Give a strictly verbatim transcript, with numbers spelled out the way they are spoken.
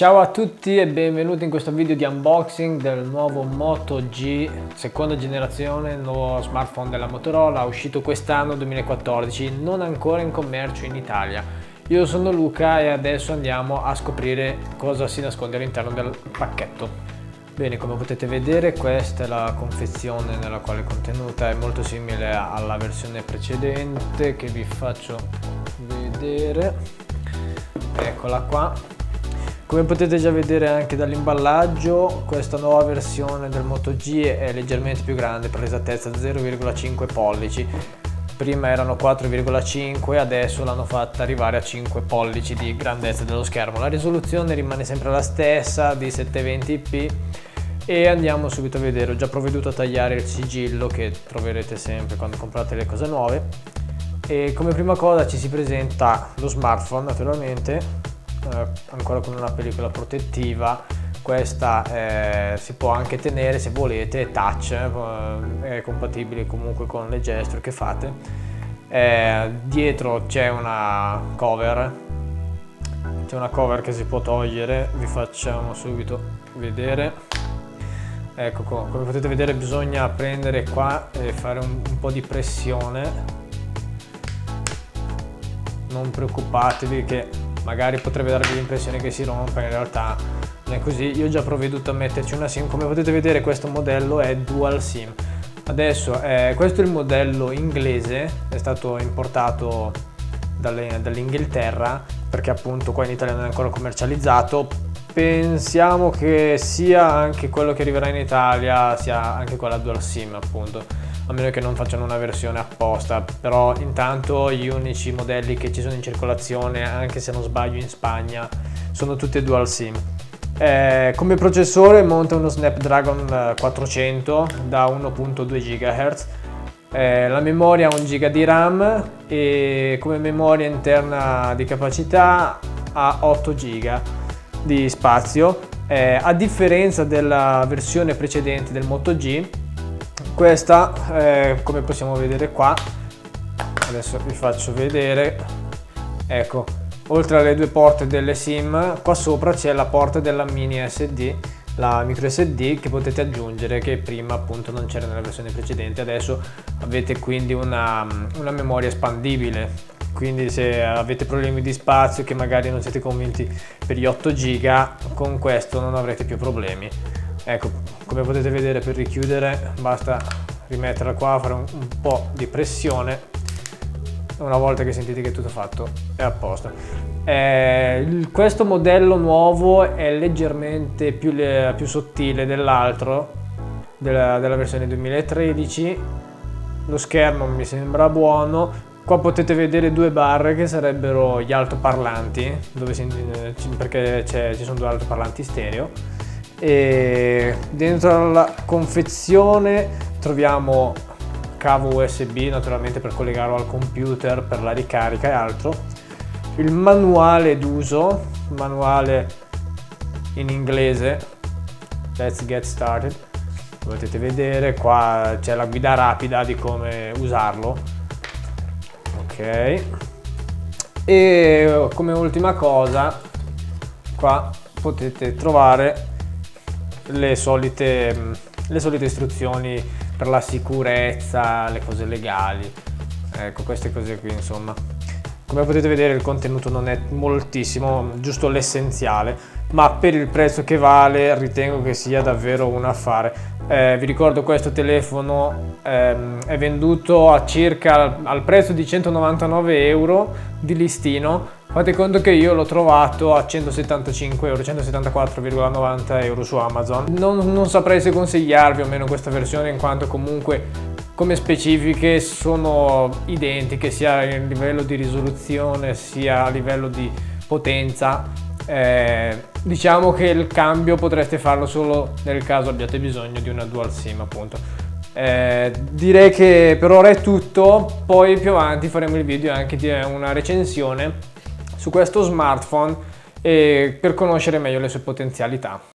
Ciao a tutti e benvenuti in questo video di unboxing del nuovo Moto G seconda generazione, il nuovo smartphone della Motorola uscito quest'anno duemilaquattordici, non ancora in commercio in Italia. Io sono Luca e adesso andiamo a scoprire cosa si nasconde all'interno del pacchetto. Bene, come potete vedere questa è la confezione nella quale è contenuta, è molto simile alla versione precedente che vi faccio vedere, eccola qua. Come potete già vedere anche dall'imballaggio, questa nuova versione del Moto G è leggermente più grande, per l'esattezza zero virgola cinque pollici. Prima erano quattro virgola cinque, adesso l'hanno fatta arrivare a cinque pollici di grandezza dello schermo. La risoluzione rimane sempre la stessa, di settecentoventi p, e andiamo subito a vedere. Ho già provveduto a tagliare il sigillo che troverete sempre quando comprate le cose nuove. E come prima cosa ci si presenta lo smartphone, naturalmente, ancora con una pellicola protettiva. Questa eh, si può anche tenere se volete, touch, eh, è compatibile comunque con le gesture che fate. Eh, dietro c'è una cover, c'è una cover che si può togliere, vi facciamo subito vedere. Ecco, come potete vedere bisogna prendere qua e fare un, un po' di pressione. Non preoccupatevi che magari potrebbe darvi l'impressione che si rompa, in realtà non è così. Io ho già provveduto a metterci una SIM, come potete vedere questo modello è dual SIM. Adesso eh, questo è il modello inglese, è stato importato dall'Inghilterra perché appunto qua in Italia non è ancora commercializzato. Pensiamo che sia anche quello che arriverà in Italia sia anche quella dual SIM, appunto, a meno che non facciano una versione apposta. Però intanto gli unici modelli che ci sono in circolazione, anche se non sbaglio in Spagna, sono tutti dual SIM. Eh, come processore monta uno Snapdragon quattrocento da uno virgola due gigahertz, eh, la memoria un giga di RAM e come memoria interna di capacità ha otto giga di spazio. Eh, a differenza della versione precedente del Moto G, questa eh, come possiamo vedere qua, adesso vi faccio vedere, ecco, oltre alle due porte delle SIM qua sopra c'è la porta della mini S D, la micro S D, che potete aggiungere, che prima appunto non c'era nella versione precedente. Adesso avete quindi una, una memoria espandibile, quindi se avete problemi di spazio che magari non siete convinti per gli otto giga, con questo non avrete più problemi. Ecco, come potete vedere per richiudere basta rimetterla qua, fare un, un po' di pressione, una volta che sentite che è tutto fatto è a posto. Eh, questo modello nuovo è leggermente più, le, più sottile dell'altro, della, della versione duemilatredici, lo schermo mi sembra buono. Qua potete vedere due barre che sarebbero gli altoparlanti, dove si, perché ci sono due altoparlanti stereo. E dentro la confezione troviamo cavo U S B, naturalmente per collegarlo al computer per la ricarica e altro, il manuale d'uso, manuale in inglese, let's get started, potete vedere qua c'è la guida rapida di come usarlo, ok. E come ultima cosa qua potete trovare Le solite, le solite istruzioni per la sicurezza, le cose legali, ecco, queste cose qui insomma. Come potete vedere il contenuto non è moltissimo, giusto l'essenziale, ma per il prezzo che vale ritengo che sia davvero un affare. Eh, vi ricordo questo telefono ehm, è venduto a circa al prezzo di centonovantanove euro di listino. Fate conto che io l'ho trovato a centosettantacinque euro, centosettantaquattro virgola novanta euro su Amazon. Non, non saprei se consigliarvi o meno questa versione, in quanto comunque come specifiche sono identiche sia a livello di risoluzione sia a livello di potenza. Eh, diciamo che il cambio potreste farlo solo nel caso abbiate bisogno di una dual SIM, appunto. Eh, direi che per ora è tutto, poi più avanti faremo il video anche di una recensione su questo smartphone e per conoscere meglio le sue potenzialità.